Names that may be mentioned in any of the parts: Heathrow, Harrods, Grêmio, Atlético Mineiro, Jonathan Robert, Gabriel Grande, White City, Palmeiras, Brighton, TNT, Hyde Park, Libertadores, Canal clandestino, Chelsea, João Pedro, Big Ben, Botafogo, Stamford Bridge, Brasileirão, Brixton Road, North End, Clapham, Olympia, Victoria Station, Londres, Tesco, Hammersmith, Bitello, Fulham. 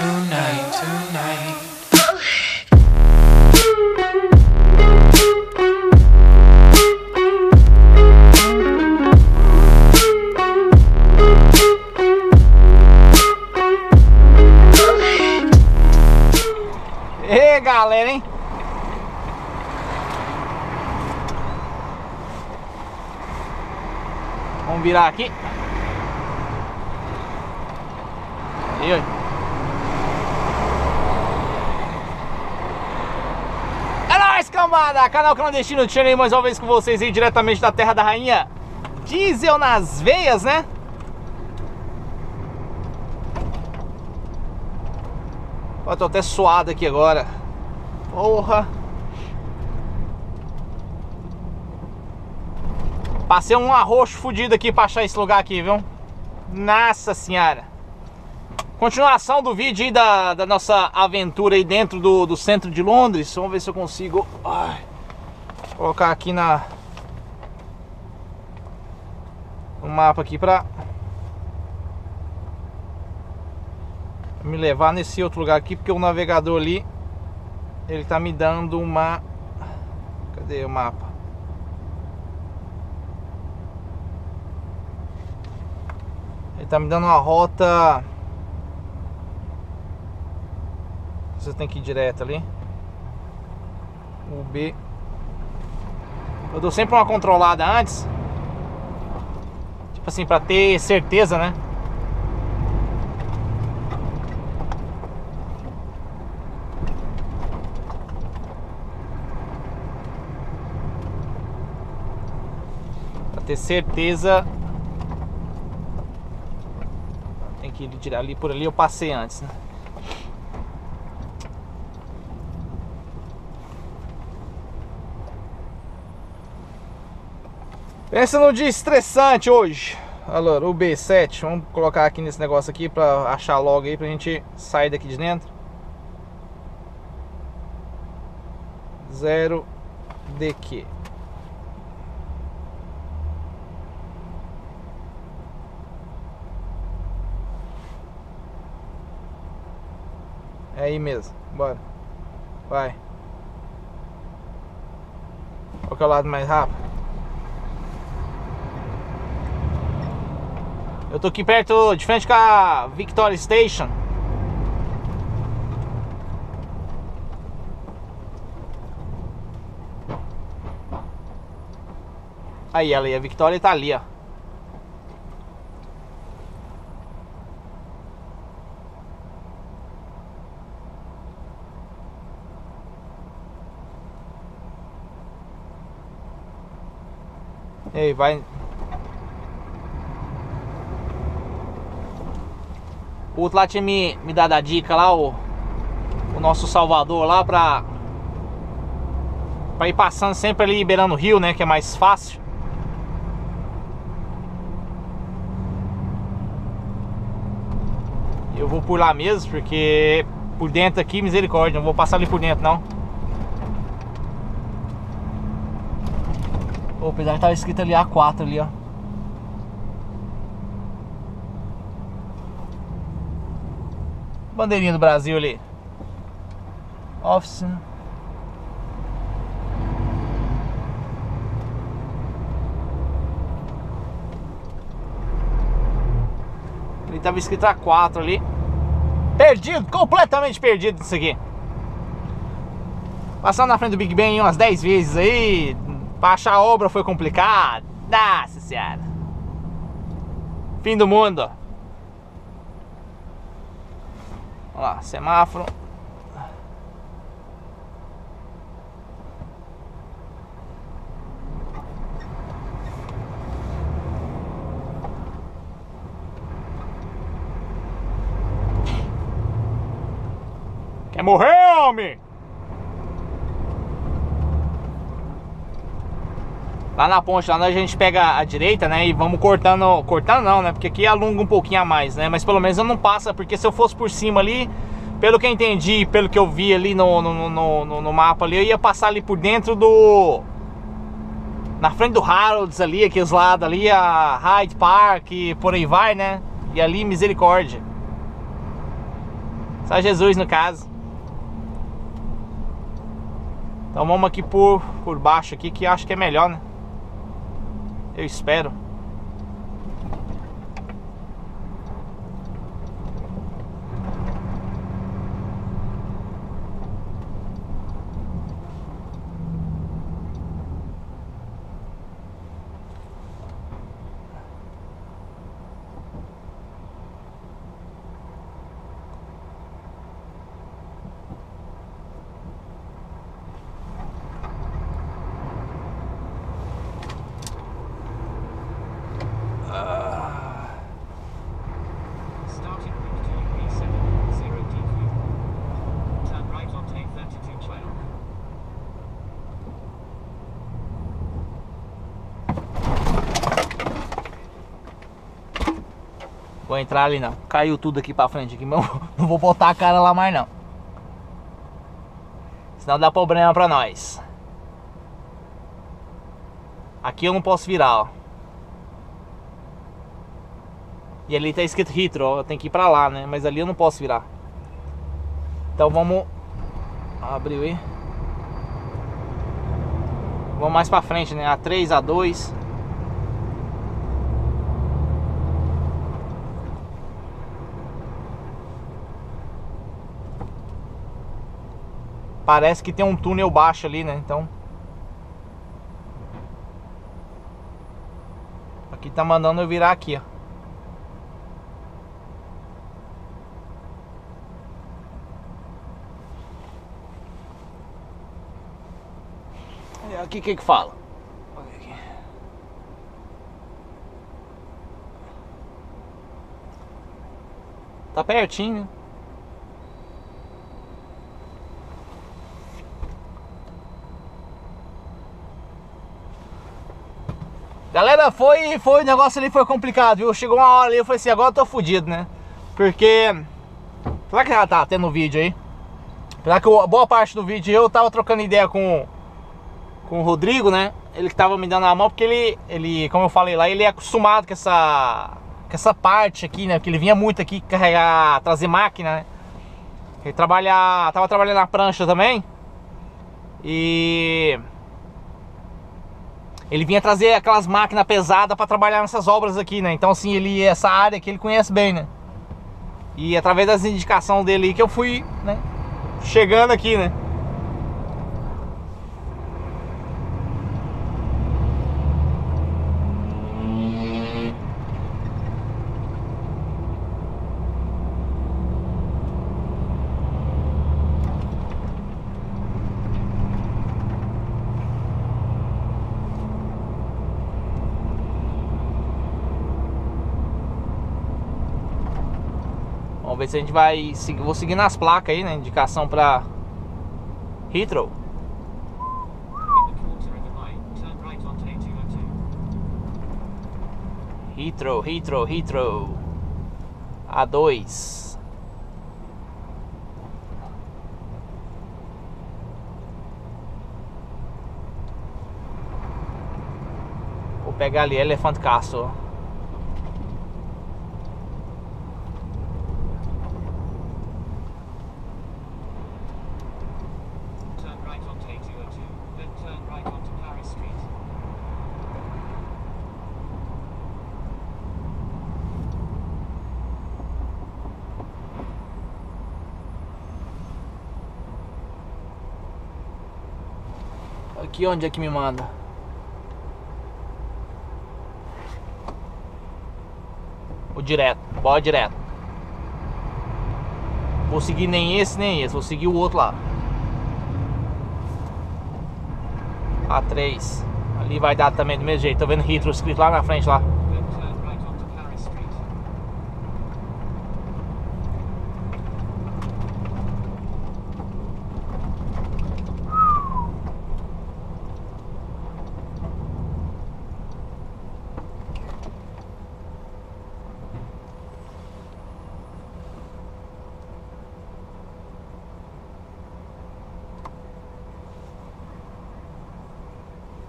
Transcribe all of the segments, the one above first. tonight. E galera, hein? Vamos virar aqui. E aí? É nóis, cambada! Canal Clandestino, tchau, mais uma vez com vocês aí, diretamente da Terra da Rainha. Diesel nas veias, né? Eu tô até suado aqui agora. Porra! Passei um arroxo fudido aqui pra achar esse lugar aqui, viu? Nossa senhora! Continuação do vídeo aí da nossa aventura aí dentro do centro de Londres. Vamos ver se eu consigo colocar aqui no mapa aqui pra me levar nesse outro lugar aqui, porque o navegador ali, ele tá me dando uma... Cadê o mapa? Ele tá me dando uma rota... Você tem que ir direto ali. O B. Eu dou sempre uma controlada antes. Tipo assim, pra ter certeza, né? Pra ter certeza. Tem que ir direto ali. Por ali eu passei antes, né? Pensa no dia estressante hoje. Alô, o B7, vamos colocar aqui nesse negócio aqui pra achar logo aí, pra gente sair daqui de dentro. 0DQ. É aí mesmo, bora. Vai. Qual que é o lado mais rápido? Eu tô aqui perto, de frente com a Victoria Station. Aí ela, a Victoria tá ali, ó. E aí, vai... O outro lá tinha me dado a dica lá, o nosso salvador lá, pra ir passando sempre ali beirando o rio, né, que é mais fácil. Eu vou por lá mesmo, porque por dentro aqui, misericórdia, não vou passar ali por dentro, não. Pô, apesar que tava escrito ali A4 ali, ó. Bandeirinha do Brasil ali. Office. Ele tava escrito A4 ali. Perdido, completamente perdido isso aqui. Passando na frente do Big Ben umas 10 vezes aí. Pra achar a obra foi complicado. Nossa senhora. Fim do mundo, ó. Olha lá, semáforo. Quer morrer, homem? Lá na ponte, lá a gente pega a direita, né? E vamos cortando... Cortando não, né? Porque aqui alonga um pouquinho a mais, né? Mas pelo menos eu não passo, porque se eu fosse por cima ali... Pelo que eu entendi, pelo que eu vi ali no mapa ali... Eu ia passar ali por dentro do... Na frente do Harrods ali, aqueles lados ali... A Hyde Park, por aí vai, né? E ali, misericórdia. Só Jesus no caso. Então vamos aqui por baixo aqui, que acho que é melhor, né? Eu espero. Vou entrar ali não, caiu tudo aqui pra frente aqui, mas não vou botar a cara lá mais não, senão dá problema pra nós. Aqui eu não posso virar, ó. E ali tá escrito Heathrow, eu tenho que ir pra lá, né? Mas ali eu não posso virar. Então vamos abrir aí. Vamos mais pra frente, né? A3, A2. Parece que tem um túnel baixo ali, né? Então aqui tá mandando eu virar aqui, ó. E aqui o que que fala? Tá pertinho. Galera, o negócio ali foi complicado, viu? Chegou uma hora ali, eu falei assim, agora eu tô fudido, né? Porque, será que já tá tendo um vídeo aí? Será que boa parte do vídeo eu tava trocando ideia com o Rodrigo, né? Ele que tava me dando a mão, porque ele como eu falei lá, ele é acostumado com essa parte aqui, né? Porque ele vinha muito aqui carregar, trazer máquina, né? Ele tava trabalhando na prancha também. E... ele vinha trazer aquelas máquinas pesadas para trabalhar nessas obras aqui, né? Então, assim, essa área que ele conhece bem, né? E através das indicações dele que eu fui, né, chegando aqui, né? Ver se a gente vai seguir, vou seguir nas placas aí, né? Indicação pra Heathrow. Heathrow. A2. Vou pegar ali Elephant Castle. Aqui onde é que me manda? O direto, bora direto. Vou seguir nem esse nem esse, vou seguir o outro lá. A3. Ali vai dar também do mesmo jeito, tô vendo Heathrow escrito lá na frente lá.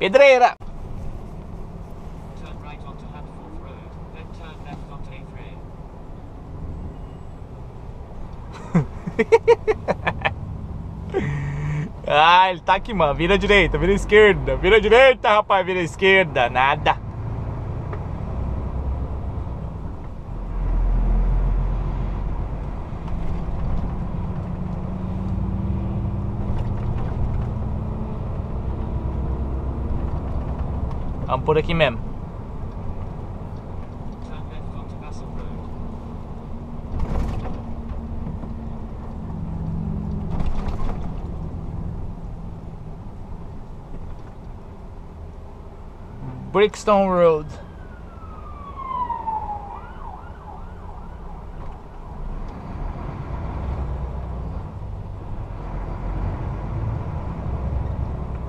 Pedreira! Turn right onto Hanford Road, then turn left onto A3. Ah, ele tá aqui, mano. Vira à direita, vira à esquerda. Vira à direita, rapaz, vira à esquerda. Nada. Vamos por aqui mesmo. Brixton Road.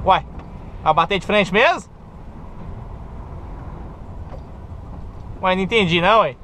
Uai, vai bater de frente mesmo? Uai, não entendi não, hein?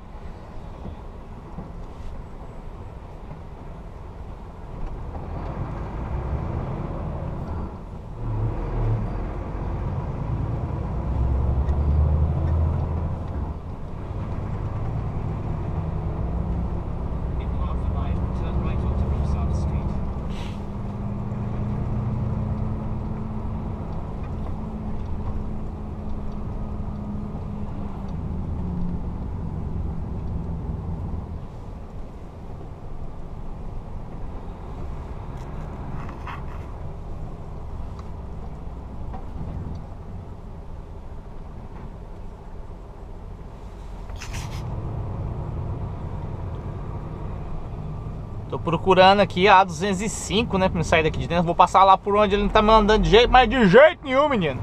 Tô procurando aqui a 205, né, pra me sair daqui de dentro. Vou passar lá por onde ele não tá mandando de jeito, mas de jeito nenhum, menino.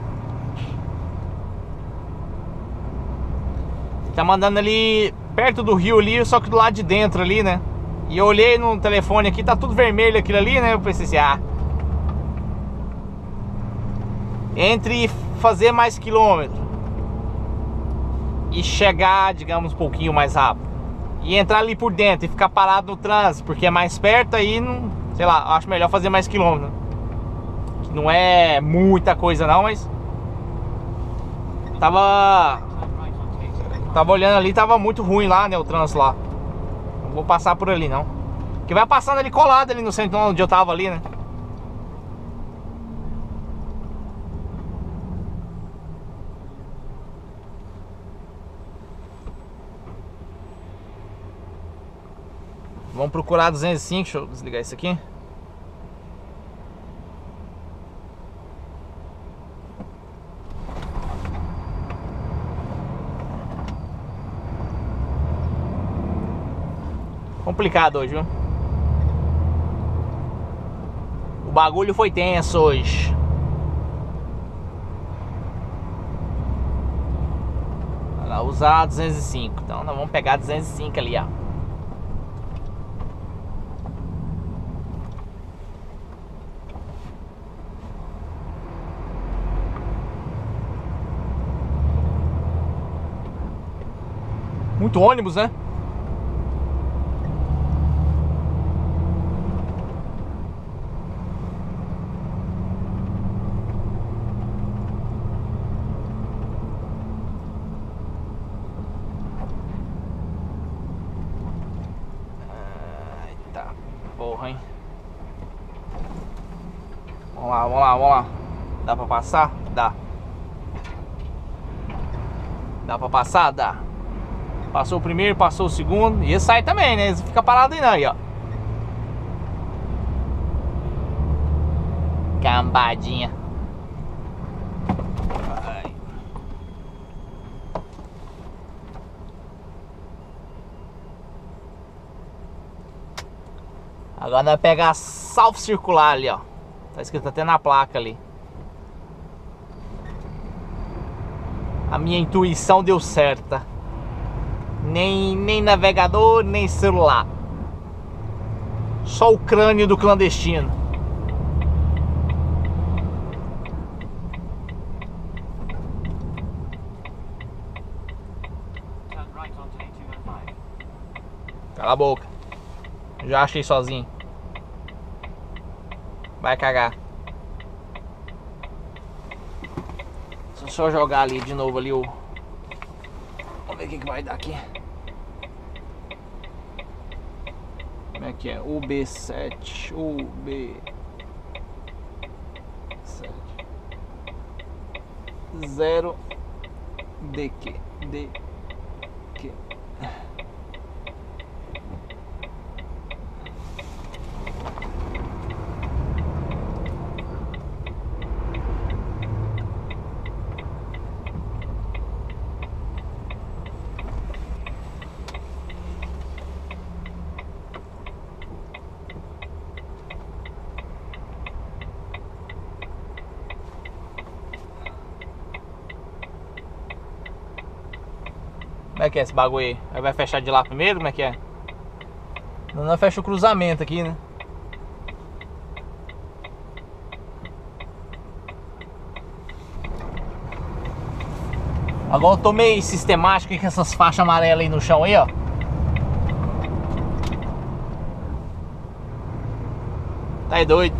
Ele tá mandando ali perto do rio ali, só que do lado de dentro ali, né. E eu olhei no telefone aqui, tá tudo vermelho aquilo ali, né. Eu pensei assim, ah, entre fazer mais quilômetro e chegar, digamos, um pouquinho mais rápido, e entrar ali por dentro e ficar parado no trânsito, porque é mais perto, aí não, sei lá, acho melhor fazer mais quilômetro. Que não é muita coisa não, mas Tava olhando ali, tava muito ruim lá, né, o trânsito lá. Não vou passar por ali não, que vai passando ali colado ali no centro onde eu tava ali, né. Vamos procurar 205, deixa eu desligar isso aqui. Complicado hoje, viu? O bagulho foi tenso hoje. Vai lá usar 205, então nós vamos pegar 205 ali, ó. Muito ônibus, né? Eita porra, hein? Vamos lá, vamos lá, vamos lá. Dá pra passar? Dá. Dá pra passar? Dá. Passou o primeiro, passou o segundo. E esse sai também, né? Esse fica parado aí não, aí, ó. Cambadinha. Ai. Agora nós vamos pegar a South Circular ali, ó. Tá escrito até na placa ali. A minha intuição deu certa. Nem navegador, nem celular. Só o crânio do clandestino. Cala a boca. Já achei sozinho. Vai cagar. Deixa eu só jogar ali de novo ali o... Vamos ver o que vai dar aqui. Como é que é? UB7, UB7 0 DQ, DQ. Como é que é esse bagulho aí? Aí vai fechar de lá primeiro? Como é que é? Não fecha o cruzamento aqui, né? Agora eu tô meio sistemático com essas faixas amarelas aí no chão aí, ó. Tá aí doido.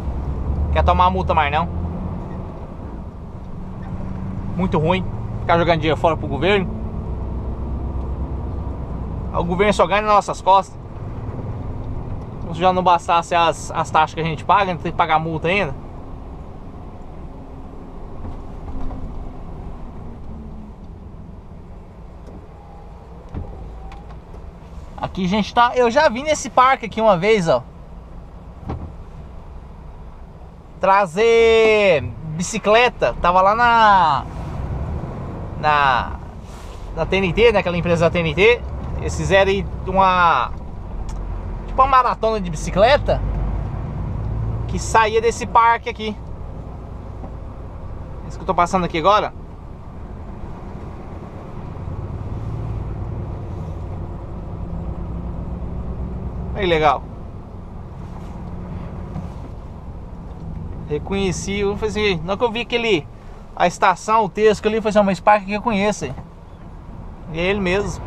Quer tomar uma multa mais não? Muito ruim. Ficar jogando dinheiro fora pro governo. O governo só ganha nas nossas costas. Se já não bastasse as taxas que a gente paga, a gente tem que pagar multa ainda. Aqui a gente tá... Eu já vim nesse parque aqui uma vez, ó. Trazer bicicleta. Tava lá na TNT, né? Aquela empresa da TNT. Eles fizeram aí uma maratona de bicicleta que saía desse parque aqui. Esse que eu tô passando aqui agora. Olha que legal. Reconheci, eu falei assim, não que eu vi aquele, a estação, o Tesco ali, foi assim, mas parque que eu conheço. E é ele mesmo.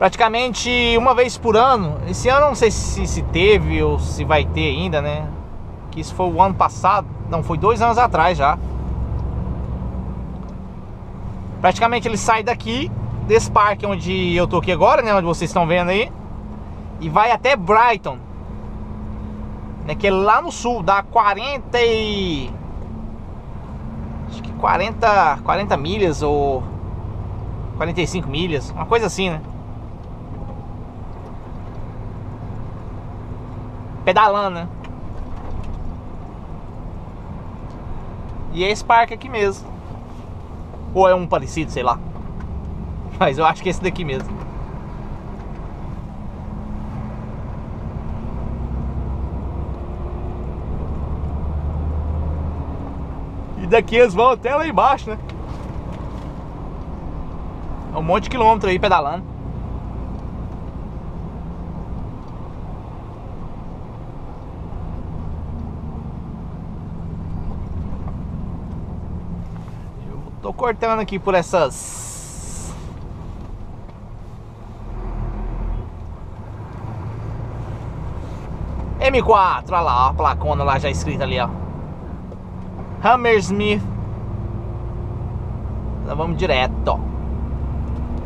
Praticamente uma vez por ano. Esse ano não sei se teve ou se vai ter ainda, né? Que isso foi o ano passado. Não, foi 2 anos atrás já. Praticamente ele sai daqui, desse parque onde eu tô aqui agora, né? Onde vocês estão vendo aí. E vai até Brighton, né? Que é lá no sul. Dá 40 e... Acho que 40 milhas ou 45 milhas. Uma coisa assim, né? Pedalando, né? E é esse parque aqui mesmo. Ou é um parecido, sei lá. Mas eu acho que é esse daqui mesmo. E daqui eles vão até lá embaixo, né? É um monte de quilômetro aí pedalando. Tô cortando aqui por essas... M4, olha lá, ó, a placona lá já escrita ali, ó. Hammersmith. Nós vamos direto, ó.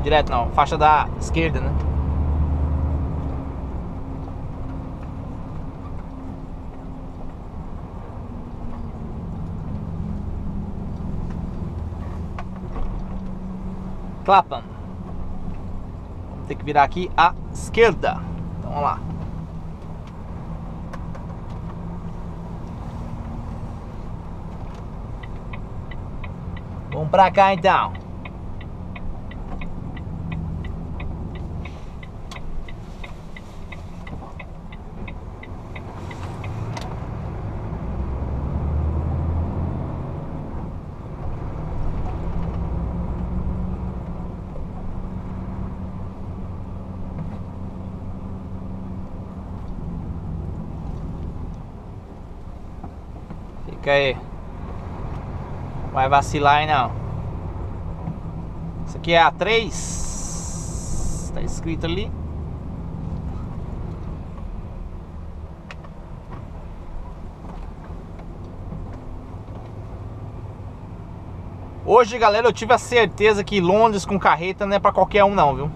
Direto não, faixa da esquerda, né? Clapham. Tem que virar aqui à esquerda. Então vamos lá. Vamos pra cá então. Aí. Vai vacilar aí não. Isso aqui é a 3. Tá escrito ali. Hoje, galera, eu tive a certeza que Londres com carreta não é pra qualquer um não, viu?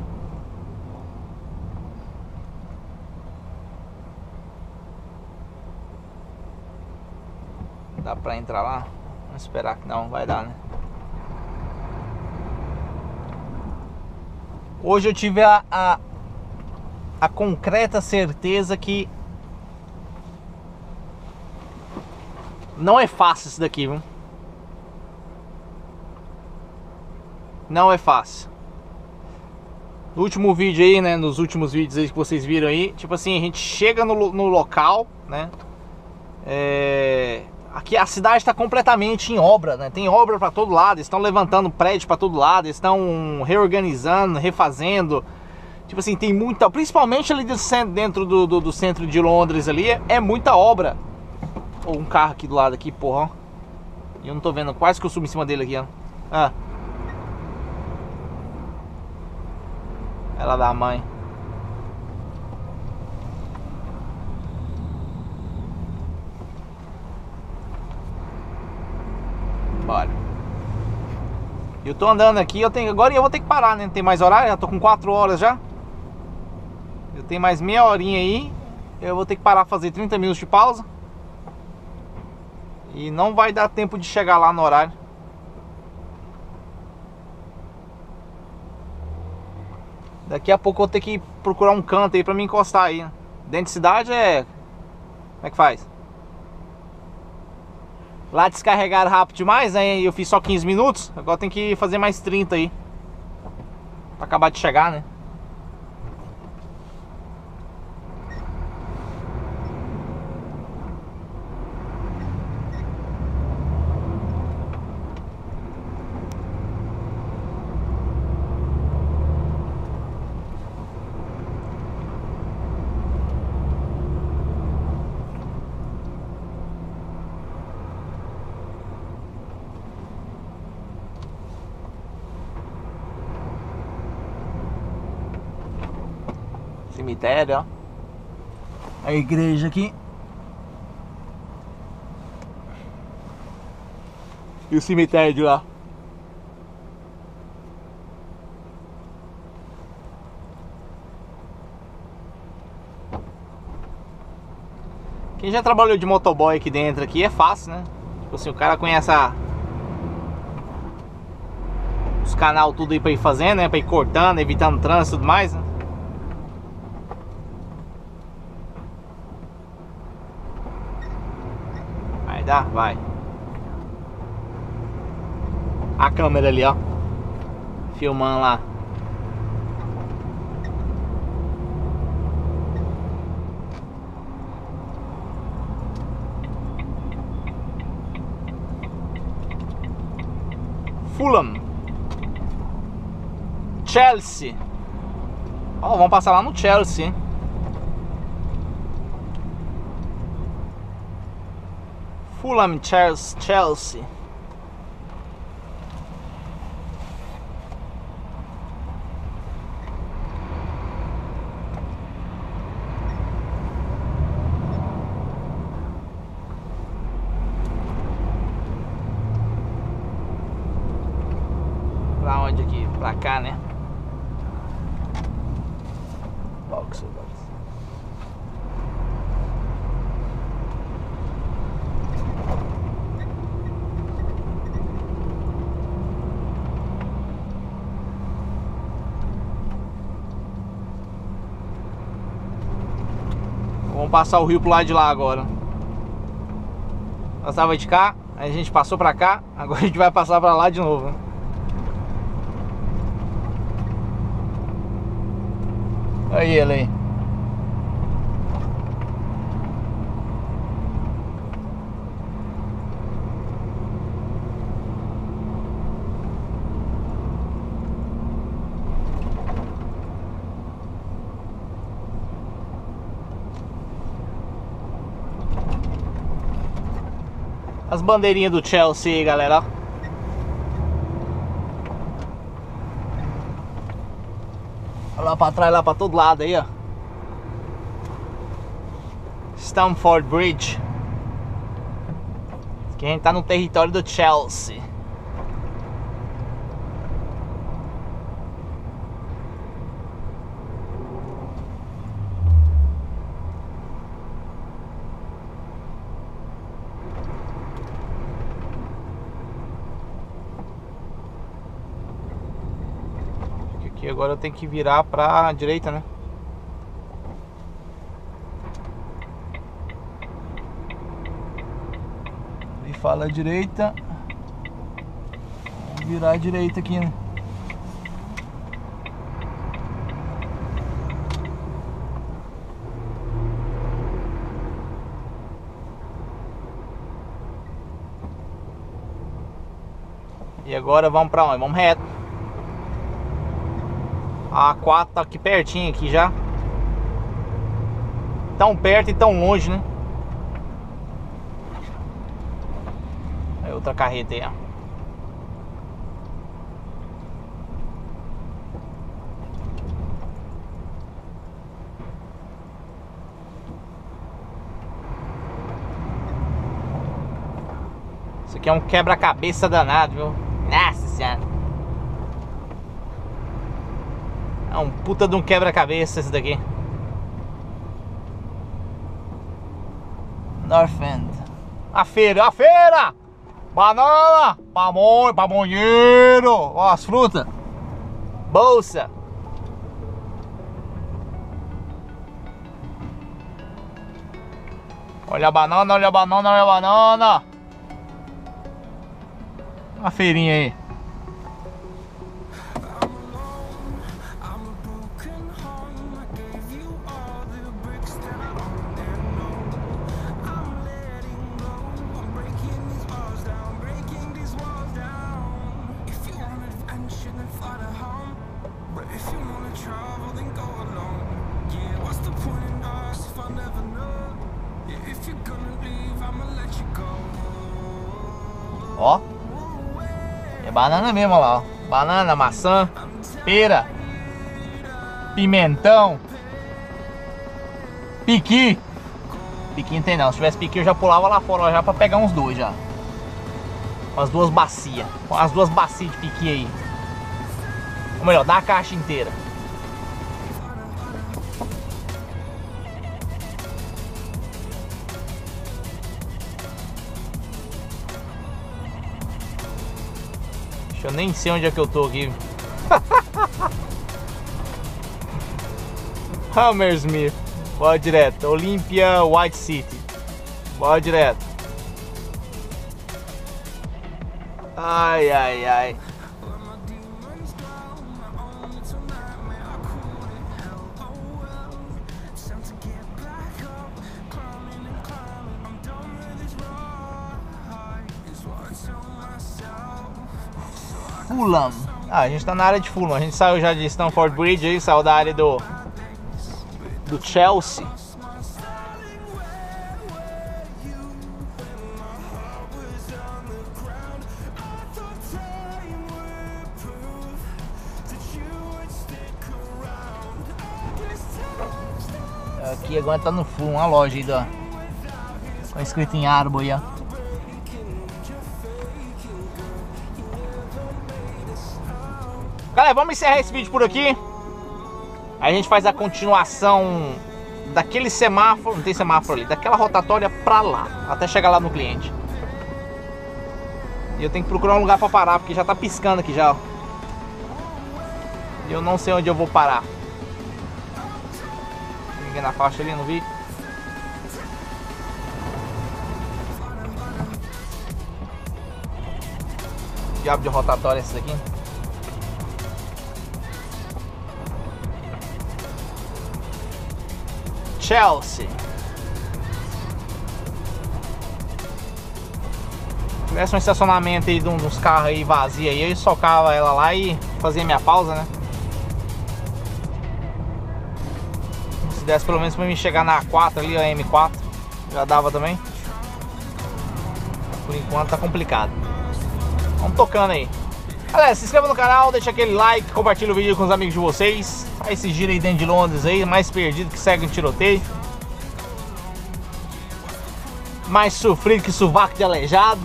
Dá pra entrar lá? Vamos esperar que não, vai dar, né? Hoje eu tive a concreta certeza que não é fácil isso daqui, viu? Não é fácil. No último vídeo aí, né? Nos últimos vídeos aí que vocês viram aí, tipo assim, a gente chega no local, né? Aqui a cidade está completamente em obra, né? Tem obra para todo lado, estão levantando prédio para todo lado, estão reorganizando, refazendo. Tipo assim, tem muita, principalmente ali dentro do centro de Londres ali, é muita obra. Um carro aqui do lado aqui, porra, eu não tô vendo, quase que eu subo em cima dele aqui, ó. Ah, ela da mãe. Bora. Eu tô andando aqui, agora eu vou ter que parar, né? Não tem mais horário, já tô com 4 horas já. Eu tenho mais meia horinha aí. Eu vou ter que parar, fazer 30 minutos de pausa. E não vai dar tempo de chegar lá no horário. Daqui a pouco eu vou ter que procurar um canto aí pra me encostar aí. Dentro de cidade é... Como é que faz? Lá descarregaram rápido demais, né? Eu fiz só 15 minutos. Agora tem que fazer mais 30 aí. Pra acabar de chegar, né? Cemitério, ó. A igreja aqui. E o cemitério de lá. Quem já trabalhou de motoboy aqui dentro aqui é fácil, né? Tipo assim, o cara conhece os canal tudo aí pra ir fazendo, né? Pra ir cortando, evitando trânsito e tudo mais, né? Dá, vai. A câmera ali, ó. Filmando lá. Fulham. Chelsea. Ó, vamos passar lá no Chelsea, hein? Fulham, Chelsea. Pra onde aqui? Pra cá, né? Box. Vamos passar o rio pro lado de lá agora. Nós tava de cá, aí a gente passou pra cá, agora a gente vai passar pra lá de novo. Olha ele aí. As bandeirinhas do Chelsea aí, galera. Olha lá pra trás, lá pra todo lado aí, ó. Stamford Bridge. Aqui a gente tá no território do Chelsea. agora eu tenho que virar pra direita, né? Ele fala à direita. Vou virar à direita aqui, né? E agora vamos pra onde? Vamos reto. A A4 tá aqui pertinho aqui já. Tão perto e tão longe, né? Aí outra carreta aí, ó. Isso aqui é um quebra-cabeça danado, viu? Nossa senhora. É um puta de um quebra-cabeça esse daqui. North End. A feira, a feira! Banana, pamonha, pamonheiro. Ó, as frutas. Bolsa. Olha a banana, olha a banana, olha a banana. Uma feirinha aí. Ó. É banana mesmo, olha lá, ó. Banana, maçã, pera, pimentão, piqui. Piqui não tem não, se tivesse piqui eu já pulava lá fora, ó, já pra pegar uns dois já. Com as duas bacias, de piqui aí. Ou melhor, dá a caixa inteira. Eu nem sei onde é que eu tô aqui. Hammersmith. Bora direto. Olympia, White City. Bora direto. Ai, ai, ai. Fulham. Ah, a gente tá na área de Fulham. A gente saiu já de Stamford Bridge aí, saiu da área do Chelsea. Aqui agora tá no Fulham, uma loja aí, ó. Tá escrito em árabe aí, ó. Galera, vamos encerrar esse vídeo por aqui. A gente faz a continuação daquele semáforo, não tem semáforo ali, daquela rotatória pra lá, até chegar lá no cliente. E eu tenho que procurar um lugar pra parar, porque já tá piscando aqui já, ó. E eu não sei onde eu vou parar. Tem ninguém na faixa ali, não vi. Que diabo de rotatória é essa daqui? Chelsea. Tivesse um estacionamento aí de uns carros aí vazios aí, eu socava ela lá e fazia minha pausa, né? Se desse pelo menos pra mim chegar na A4 ali, a M4, já dava também. Por enquanto tá complicado. Vamos tocando aí. Galera, se inscreva no canal, deixa aquele like, compartilha o vídeo com os amigos de vocês. Aí se gira aí dentro de Londres aí, mais perdido que segue um tiroteio. Mais sofrido que sovaco de aleijado.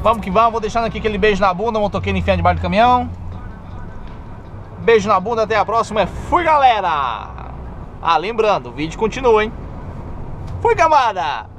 Vamos que vamos, vou deixando aqui aquele beijo na bunda, motoqueiro enfiando debaixo do caminhão. Beijo na bunda, até a próxima. Fui, galera! Ah, lembrando, o vídeo continua, hein? Fui, camada!